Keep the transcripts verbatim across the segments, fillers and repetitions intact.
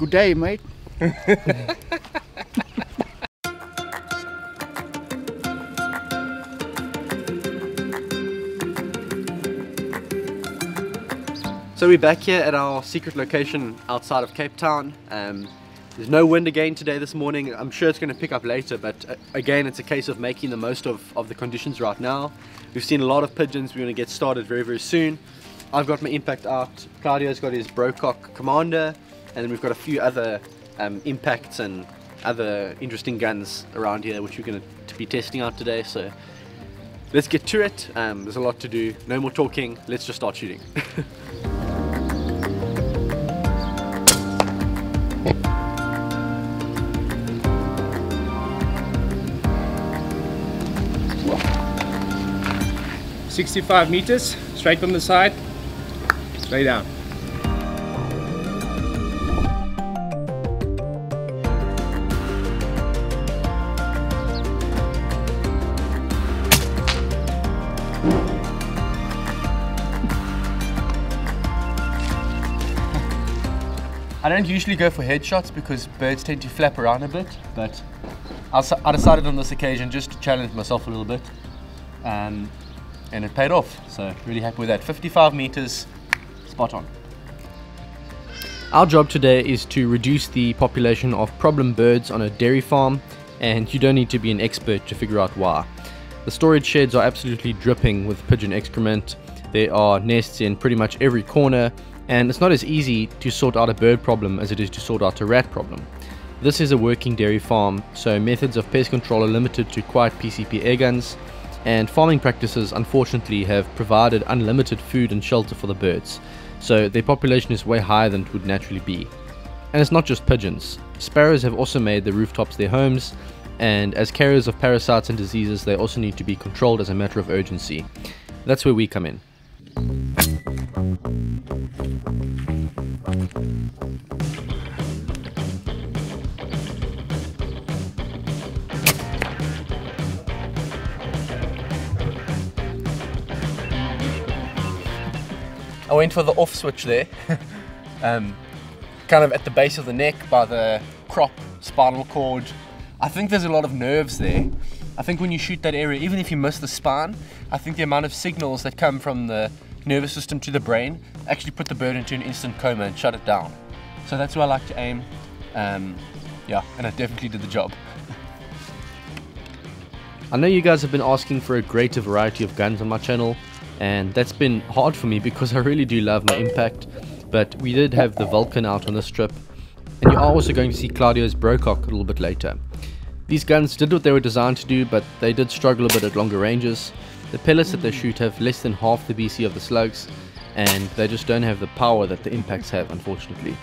Good day, mate. So we're back here at our secret location outside of Cape Town. Um, there's no wind again today this morning. I'm sure it's going to pick up later, but uh, again, it's a case of making the most of, of the conditions right now. We've seen a lot of pigeons. We're going to get started very, very soon. I've got my Impact out. Claudio's got his Brocock Commander, and then we've got a few other um, Impacts and other interesting guns around here, which we're going to be testing out today. So let's get to it. Um, there's a lot to do. No more talking. Let's just start shooting. sixty-five meters, straight from the side, straight down. I don't usually go for headshots because birds tend to flap around a bit, but I decided on this occasion just to challenge myself a little bit. Um, And it paid off, so really happy with that. fifty-five meters, spot on. Our job today is to reduce the population of problem birds on a dairy farm, and you don't need to be an expert to figure out why. The storage sheds are absolutely dripping with pigeon excrement. There are nests in pretty much every corner, and it's not as easy to sort out a bird problem as it is to sort out a rat problem. This is a working dairy farm, so methods of pest control are limited to quiet P C P air guns, and farming practices unfortunately have provided unlimited food and shelter for the birds, so their population is way higher than it would naturally be. And it's not just pigeons. Sparrows have also made the rooftops their homes, and as carriers of parasites and diseases, they also need to be controlled as a matter of urgency. That's where we come in. I went for the off switch there, um, kind of at the base of the neck by the crop, spinal cord. I think there's a lot of nerves there. I think when you shoot that area, even if you miss the spine, I think the amount of signals that come from the nervous system to the brain actually put the bird into an instant coma and shut it down. So that's where I like to aim. Um, yeah, and it definitely did the job. I know you guys have been asking for a greater variety of guns on my channel, and that's been hard for me because I really do love my Impact, but we did have the Vulcan out on this trip, and you are also going to see Claudio's Brocock a little bit later. These guns did what they were designed to do, but they did struggle a bit at longer ranges. The pellets that they shoot have less than half the B C of the slugs, and they just don't have the power that the Impacts have, unfortunately.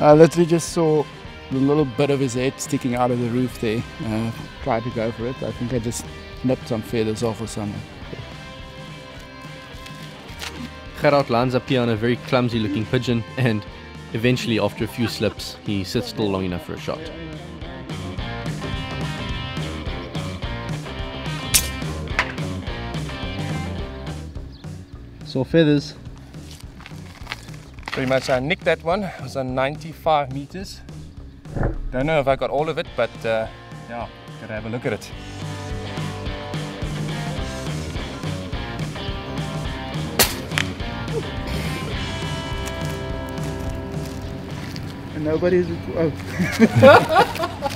I literally just saw the little bit of his head sticking out of the roof there. Uh, tried to go for it. I think I just nipped some feathers off or something. Gerard lands up here on a very clumsy looking pigeon, and eventually after a few slips he sits still long enough for a shot. So feathers. Pretty much I nicked that one. It was on ninety-five meters. Don't know if I got all of it, but uh, yeah, gotta have a look at it. Nobody's oh.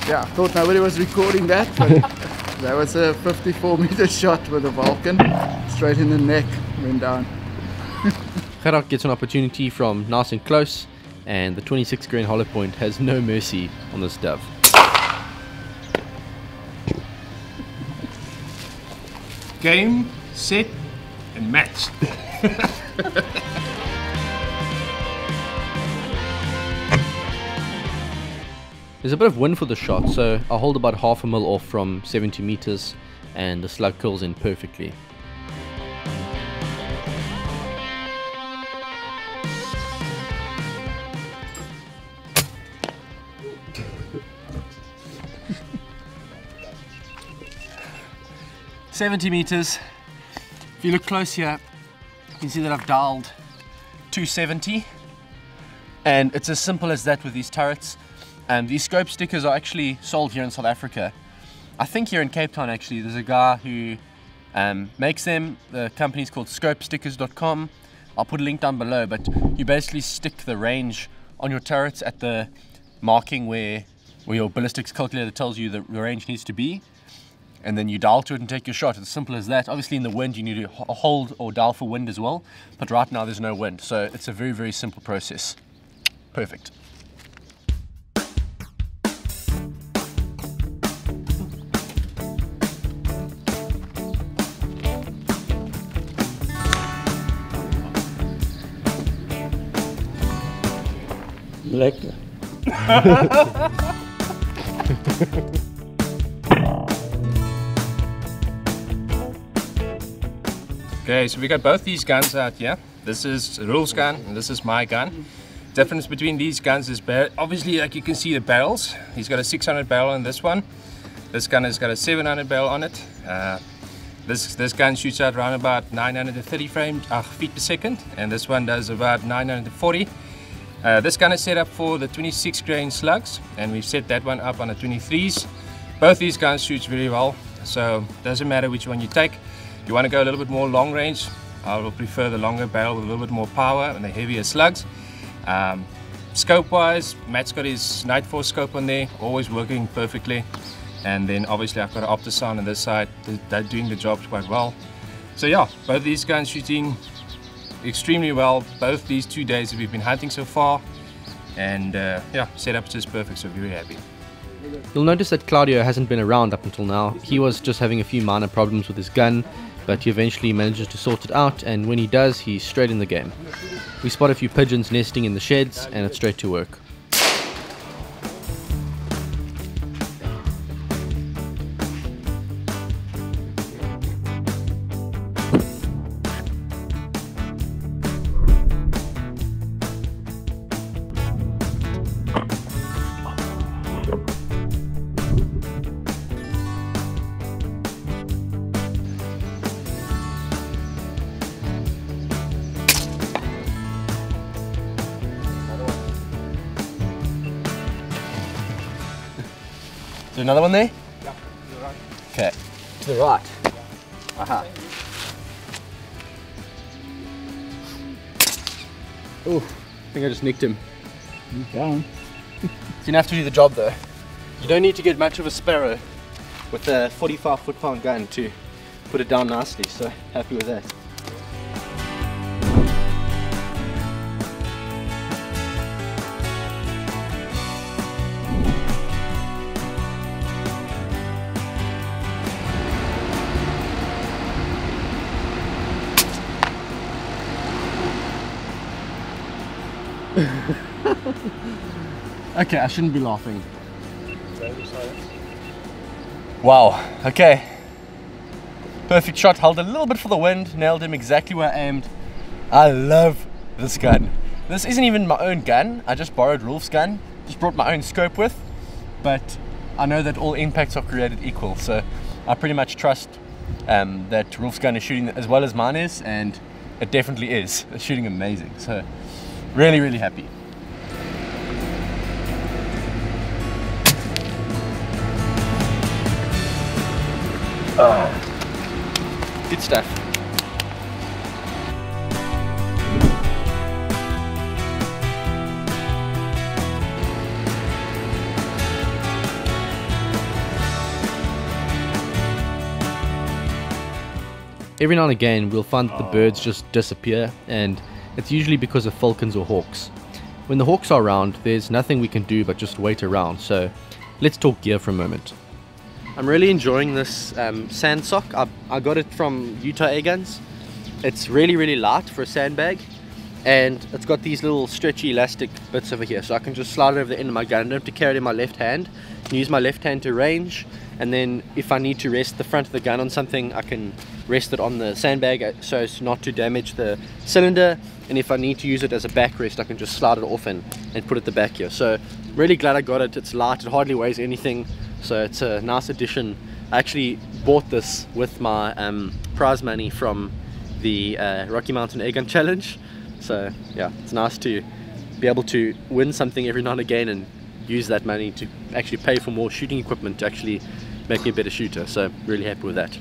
Yeah, I thought nobody was recording that, but that was a fifty-four meter shot with a Vulcan straight in the neck, went down. Gerard gets an opportunity from nice and close, and the twenty-six grain hollow point has no mercy on this dove. Game, set and match. There's a bit of wind for the shot, so I hold about half a mil off from seventy meters, and the slug curls in perfectly. seventy meters. If you look close here, you can see that I've dialed two seventy. And it's as simple as that with these turrets. Um, these scope stickers are actually sold here in South Africa. I think here in Cape Town, actually, there's a guy who um, makes them. The company's called scope stickers dot com. I'll put a link down below, but you basically stick the range on your turrets at the marking where, where your ballistics calculator tells you the range needs to be. And then you dial to it and take your shot. It's as simple as that. Obviously in the wind, you need to hold or dial for wind as well. But right now there's no wind. So it's a very, very simple process. Perfect. Lekker. Okay, so we got both these guns out here. This is Roel's gun and this is my gun. Difference between these guns is obviously, like you can see the barrels. He's got a six hundred barrel on this one. This gun has got a seven hundred barrel on it. Uh, this this gun shoots out around about nine hundred thirty frames uh, feet per second, and this one does about nine hundred forty. Uh, this gun is set up for the twenty-six grain slugs, and we've set that one up on the twenty-threes. Both these guns shoot very well, so it doesn't matter which one you take. If you want to go a little bit more long range, I will prefer the longer barrel with a little bit more power and the heavier slugs. Um, scope wise, Matt's got his Night Force scope on there, always working perfectly. And then obviously I've got an Optisan on this side, they're doing the job quite well. So yeah, both these guns shooting extremely well both these two days that we've been hunting so far, and uh, yeah, setup's just perfect, so very happy. You'll notice that Claudio hasn't been around up until now. He was just having a few minor problems with his gun, but he eventually manages to sort it out, and when he does, he's straight in the game. We spot a few pigeons nesting in the sheds, and it's straight to work. Is there another one there? Yeah, to the right. Okay. To the right. Yeah. Aha. Oh, I think I just nicked him. You can. You didn't have to do the job though. You don't need to get much of a sparrow with a forty-five foot pound gun to put it down nicely, so happy with that. Okay, I shouldn't be laughing. Wow, okay. Perfect shot, held a little bit for the wind, nailed him exactly where I aimed. I love this gun. This isn't even my own gun, I just borrowed Rolf's gun, just brought my own scope with, but I know that all impacts are created equal, so I pretty much trust um, that Rolf's gun is shooting as well as mine is, and it definitely is. It's shooting amazing, so really, really happy. Oh. Good stuff. Every now and again we'll find that the birds just disappear, and it's usually because of falcons or hawks. When the hawks are around, there's nothing we can do but just wait around, so let's talk gear for a moment. I'm really enjoying this um, sand sock. I, I got it from Utah Air Guns. It's really, really light for a sandbag, and it's got these little stretchy elastic bits over here, so I can just slide it over the end of my gun. I don't have to carry it in my left hand. I can use my left hand to range, and then if I need to rest the front of the gun on something, I can rest it on the sandbag so as not to damage the cylinder, and if I need to use it as a backrest, I can just slide it off in and put it at the back here. So really glad I got it. It's light, it hardly weighs anything. So it's a nice addition. I actually bought this with my um, prize money from the uh, Rocky Mountain Air Gun Challenge. So yeah, it's nice to be able to win something every now and again and use that money to actually pay for more shooting equipment to actually make me a better shooter. So really happy with that.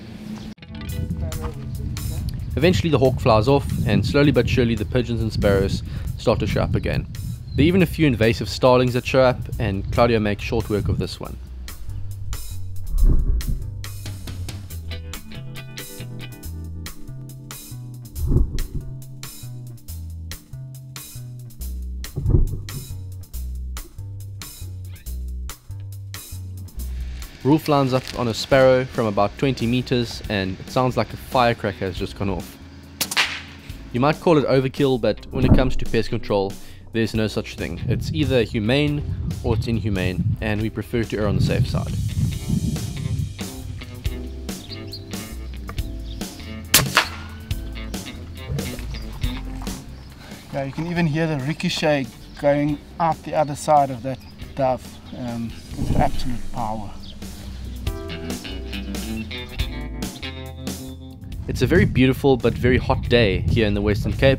Eventually the hawk flies off and slowly but surely the pigeons and sparrows start to show up again. There are even a few invasive starlings that show up, and Claudio makes short work of this one. Roof lines up on a sparrow from about twenty meters, and it sounds like a firecracker has just gone off. You might call it overkill, but when it comes to pest control, there's no such thing. It's either humane or it's inhumane, and we prefer to err on the safe side. Yeah, you can even hear the ricochet going out the other side of that dove um, with absolute power. It's a very beautiful but very hot day here in the Western Cape,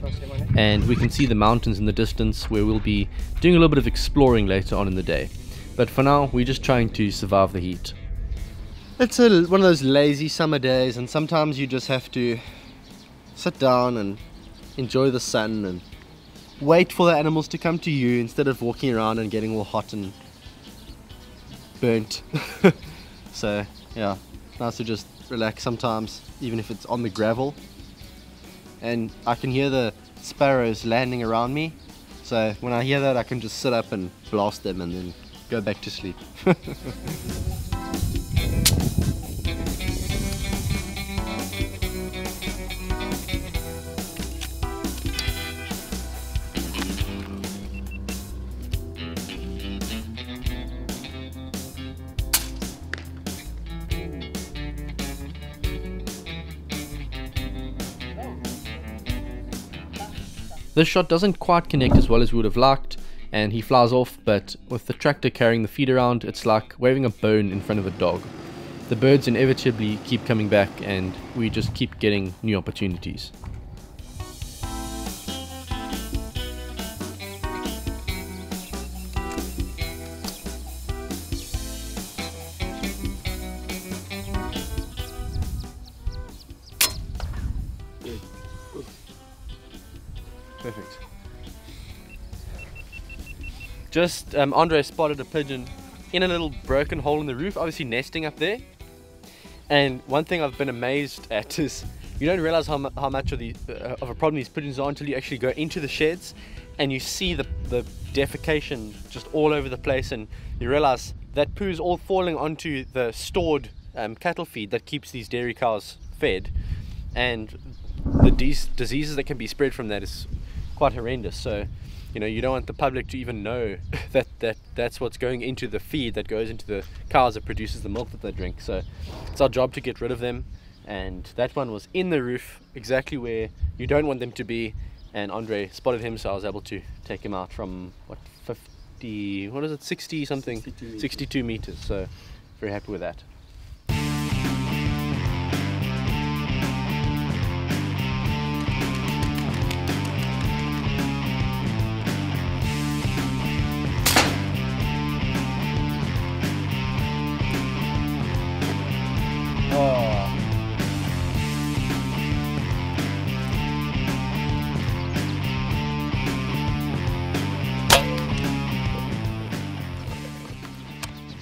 and we can see the mountains in the distance where we'll be doing a little bit of exploring later on in the day. But for now, we're just trying to survive the heat. It's a, one of those lazy summer days, and sometimes you just have to sit down and enjoy the sun and wait for the animals to come to you instead of walking around and getting all hot and burnt. So yeah, nice to just relax sometimes, even if it's on the gravel. And I can hear the sparrows landing around me, so when I hear that I can just sit up and blast them and then go back to sleep. This shot doesn't quite connect as well as we would have liked, and he flies off, but with the tractor carrying the feed around, it's like waving a bone in front of a dog. The birds inevitably keep coming back, and we just keep getting new opportunities. Perfect. Just um, Andre spotted a pigeon in a little broken hole in the roof, obviously nesting up there. And one thing I've been amazed at is you don't realize how, mu how much of, the, uh, of a problem these pigeons are until you actually go into the sheds and you see the, the defecation just all over the place, and you realize that poo is all falling onto the stored um, cattle feed that keeps these dairy cows fed, and the diseases that can be spread from that is quite horrendous. So you know, you don't want the public to even know that that that's what's going into the feed that goes into the cows that produces the milk that they drink. So it's our job to get rid of them, and that one was in the roof exactly where you don't want them to be, and Andre spotted him, so I was able to take him out from what fifty, what is it, sixty something, sixty-two meters. sixty-two meters. So very happy with that.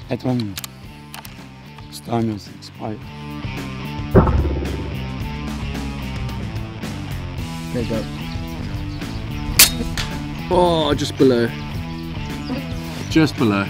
That one, its time has expired. There you go. Oh, just below. Just below.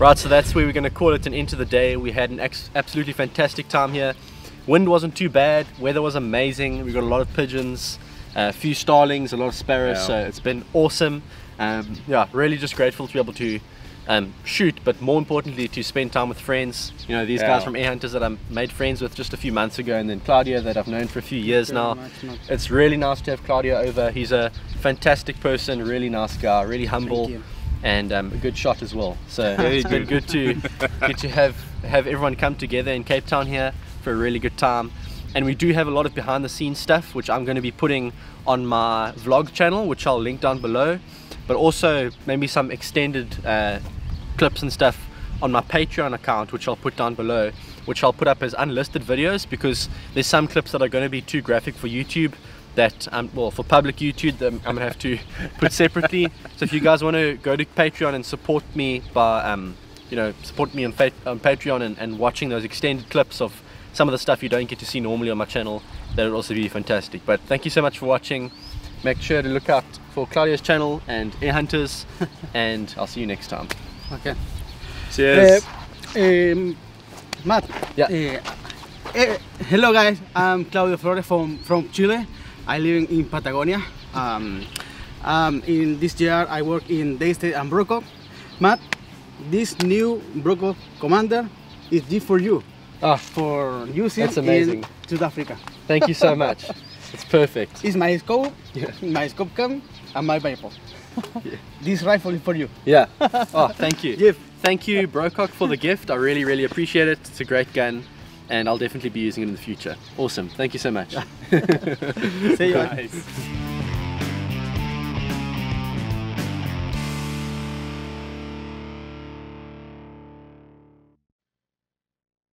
Right, so that's where we're going to call it an end to the day. We had an absolutely fantastic time here. Wind wasn't too bad, weather was amazing, we got a lot of pigeons, a few starlings, a lot of sparrows, yeah. So it's been awesome. um, yeah, really just grateful to be able to um, shoot, but more importantly to spend time with friends. You know, these yeah. guys from Air Hunters that I made friends with just a few months ago, and then Claudio that I've known for a few years now. Much, much. It's really nice to have Claudio over. He's a fantastic person, really nice guy, really humble, and um, a good shot as well. So it's been good to good to have have everyone come together in Cape Town here for a really good time. And we do have a lot of behind the scenes stuff which I'm going to be putting on my vlog channel, which I'll link down below, but also maybe some extended uh, clips and stuff on my Patreon account, which I'll put down below, which I'll put up as unlisted videos, because there's some clips that are going to be too graphic for YouTube that um, well, for public YouTube that I'm gonna have to put separately. So if you guys want to go to Patreon and support me by um, you know, support me on, on Patreon and, and watching those extended clips of some of the stuff you don't get to see normally on my channel, that would also be fantastic. But thank you so much for watching. Make sure to look out for Claudio's channel and Air Hunters, and I'll see you next time. Okay. Cheers. Uh, um, Matt. Yeah. Uh, uh, hello guys, I'm Claudio Flores from, from Chile. I live in Patagonia. Um, um, in this year I work in Daystate and Brocock. Matt, this new Brocock commander is good for you. Oh, for using that's amazing. In South Africa. Thank you so much. It's perfect. It's my scope, yeah. my scope cam, and my rifle. Yeah. This rifle is for you. Yeah. Oh, thank you. Gift. Thank you, Brocock, for the gift. I really, really appreciate it. It's a great gun, and I'll definitely be using it in the future. Awesome. Thank you so much. See you. Nice.